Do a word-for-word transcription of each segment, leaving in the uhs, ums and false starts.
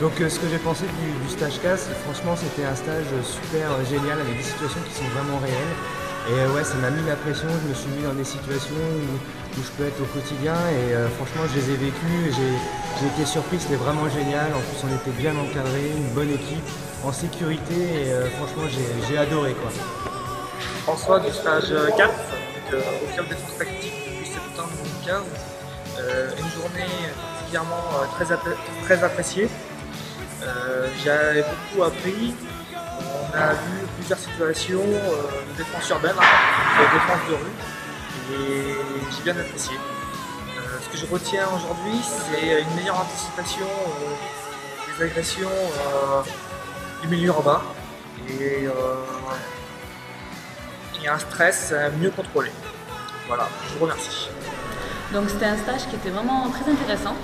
Donc euh, ce que j'ai pensé du, du stage C A S, franchement c'était un stage super euh, génial avec des situations qui sont vraiment réelles. Et euh, ouais, ça m'a mis la pression, je me suis mis dans des situations où, où je peux être au quotidien et euh, franchement je les ai vécues, j'ai été surpris, c'était vraiment génial. En plus on était bien encadrés, une bonne équipe, en sécurité et euh, franchement j'ai adoré quoi. François du stage quatre, donc, euh, au club Défenses Tactiques depuis septembre deux mille quinze, euh, une journée particulièrement euh, très, appré très appréciée. Euh, J'ai beaucoup appris, on a vu plusieurs situations euh, de défense urbaine, hein, de défense de rue, et j'ai bien apprécié. Euh, ce que je retiens aujourd'hui, c'est une meilleure anticipation euh, des agressions euh, du milieu urbain, et, euh, et un stress mieux contrôlé. Voilà, je vous remercie. Donc c'était un stage qui était vraiment très intéressant.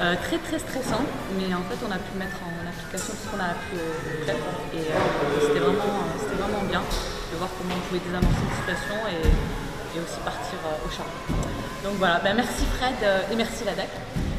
Euh, très très stressant, mais en fait on a pu mettre en application tout ce qu'on a pu euh, faire et euh, c'était vraiment, euh, vraiment bien de voir comment on pouvait désamorcer une situation et, et aussi partir euh, au charbon. Donc voilà, ben, merci Fred euh, et merci la D A C.